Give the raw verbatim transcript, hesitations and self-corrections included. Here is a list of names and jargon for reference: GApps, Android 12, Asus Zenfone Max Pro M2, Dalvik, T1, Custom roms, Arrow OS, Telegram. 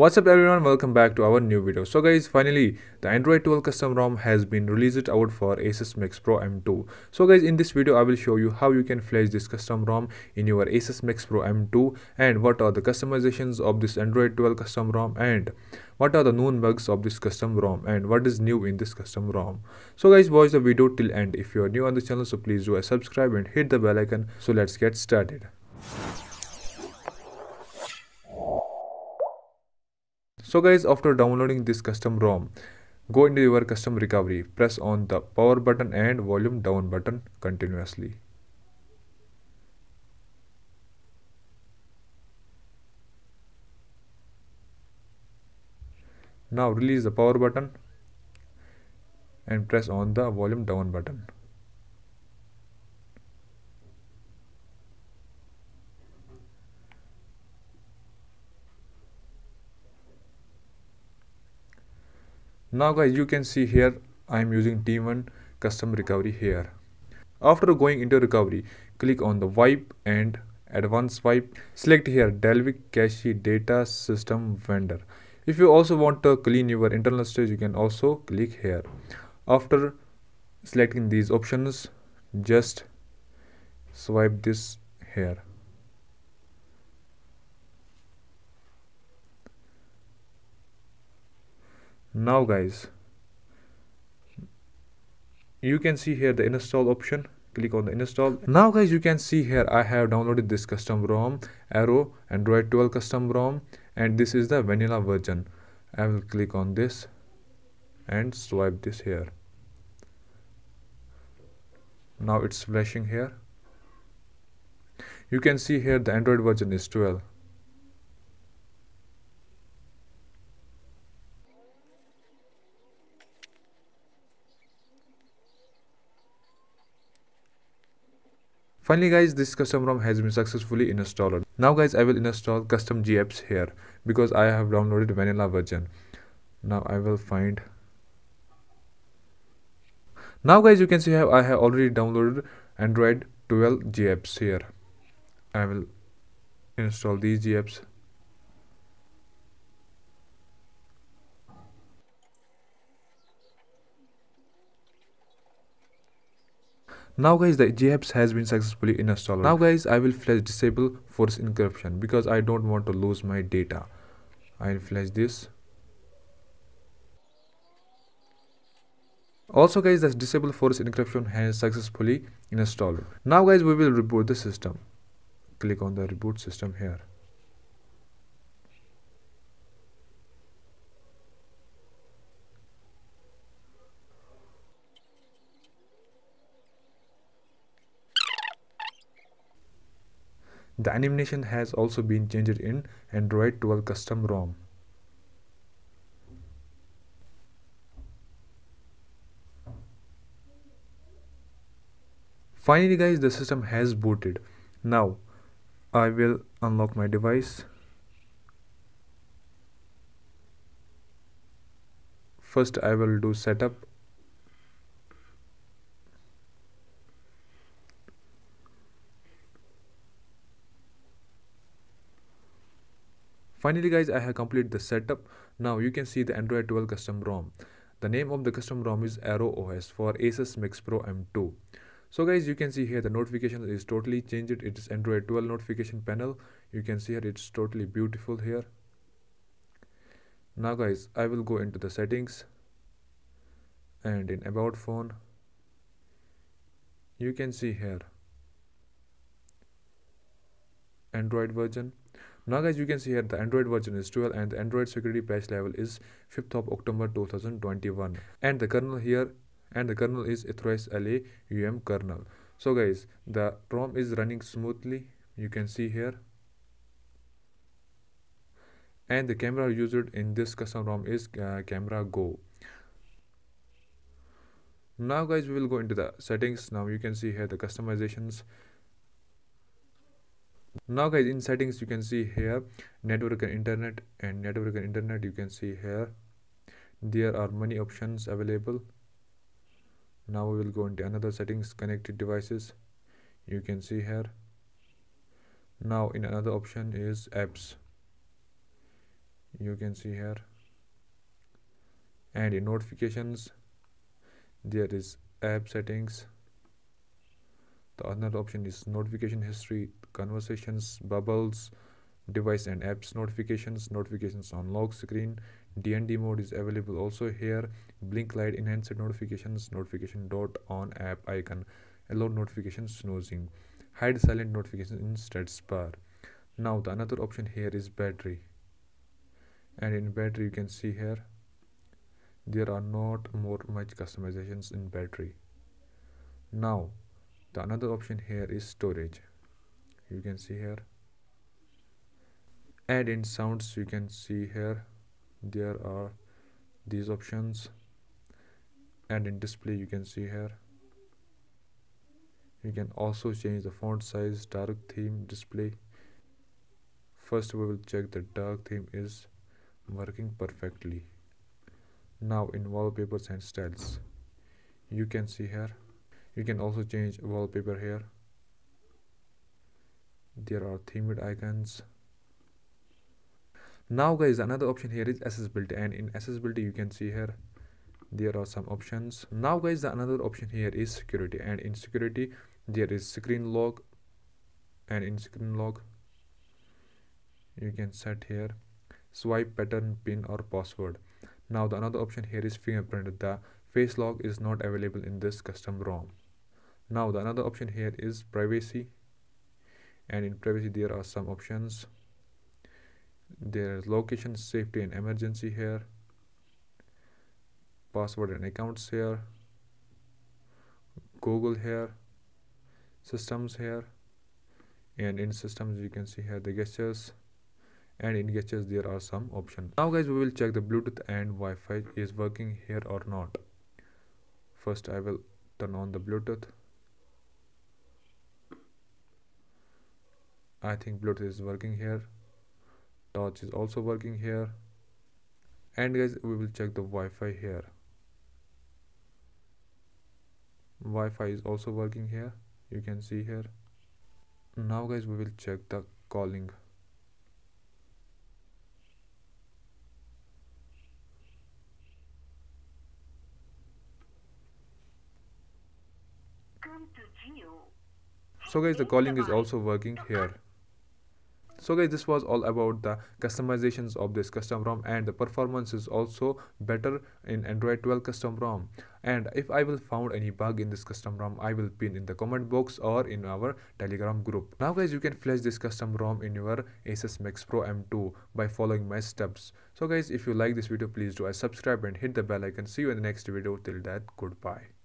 What's up everyone, welcome back to our new video. So guys, finally the Android twelve custom ROM has been released out for Asus Max Pro M two. So guys, in this video I will show you how you can flash this custom ROM in your Asus Max Pro M two and what are the customizations of this Android twelve custom ROM and what are the known bugs of this custom ROM and what is new in this custom ROM. So guys, watch the video till end. If you are new on the channel, so please do a subscribe and hit the bell icon. So let's get started. So guys, after downloading this custom ROM, go into your custom recovery, press on the power button and volume down button continuously. Now release the power button and press on the volume down button. Now guys, you can see here I am using T one custom recovery here. After going into recovery, click on the wipe and advanced wipe. Select here Dalvik Cache Data System Vendor. If you also want to clean your internal storage, you can also click here. After selecting these options, just swipe this here. Now guys, you can see here the install option, click on the install. Now guys, you can see here I have downloaded this custom ROM, Arrow Android twelve custom ROM, and this is the vanilla version. I will click on this and swipe this here. Now it's flashing here. You can see here the Android version is twelve. Finally guys, this custom ROM has been successfully installed. Now guys, I will install custom GApps here because I have downloaded vanilla version. Now I will find. Now guys, you can see I have already downloaded Android twelve GApps here. I will install these GApps. Now guys, the GApps has been successfully installed. Now guys, I will flash disable force encryption because I don't want to lose my data. I will flash this. Also guys, the disable force encryption has successfully installed. Now guys, we will reboot the system. Click on the reboot system here. The animation has also been changed in Android twelve custom ROM. Finally guys, the system has booted. Now I will unlock my device. First I will do setup. Finally guys, I have completed the setup. Now you can see the Android twelve custom ROM. The name of the custom ROM is Arrow O S for Asus Max Pro M two. So guys, you can see here the notification is totally changed. It is Android twelve notification panel. You can see here it's totally beautiful here. Now guys, I will go into the settings and in about phone you can see here Android version. Now guys, you can see here the Android version is twelve and the Android security patch level is fifth of October two thousand twenty-one and the kernel here and the kernel is authorized L A U M kernel. So guys, the ROM is running smoothly, you can see here, and the camera used in this custom ROM is uh, camera go. Now guys, we will go into the settings. Now you can see here the customizations. Now guys, in settings you can see here network and internet, and network and internet you can see here there are many options available. Now we will go into another settings, connected devices, you can see here. Now in another option is apps, you can see here. And in notifications, there is app settings. The another option is notification history, conversations, bubbles, device and apps notifications, notifications on lock screen. D N D mode is available also here. Blink light, enhanced notifications, notification dot on app icon, allow notifications snoozing, hide silent notifications in stats bar. Now the another option here is battery, and in battery you can see here there are not more much customizations in battery. Now the another option here is storage, you can see here. And in sounds you can see here there are these options. And in display you can see here you can also change the font size, dark theme, display. First we will check the dark theme is working perfectly. Now in wallpapers and styles you can see here you can also change wallpaper here. There are themed icons. Now guys, another option here is accessibility, and in accessibility you can see here there are some options. Now guys, the another option here is security, and in security there is screen lock, and in screen lock you can set here swipe pattern, pin or password. Now the another option here is fingerprint. The face lock is not available in this custom ROM. Now the another option here is privacy, and in privacy there are some options. There is location, safety and emergency here, password and accounts here, Google here, systems here, and in systems you can see here the gestures, and in gestures there are some options. Now guys, we will check the Bluetooth and Wi-Fi is working here or not. First I will turn on the Bluetooth. I think Bluetooth is working here. Torch is also working here. And guys, we will check the Wi-Fi here. Wi-Fi is also working here, you can see here. Now guys, we will check the calling. So guys, the calling is also working here. So guys, this was all about the customizations of this custom ROM, and the performance is also better in Android twelve custom ROM. And if I will found any bug in this custom ROM, I will pin in the comment box or in our Telegram group. Now guys, you can flash this custom ROM in your Asus Max Pro M two by following my steps. So guys, if you like this video, please do a subscribe and hit the bell icon. See you in the next video. Till that, goodbye.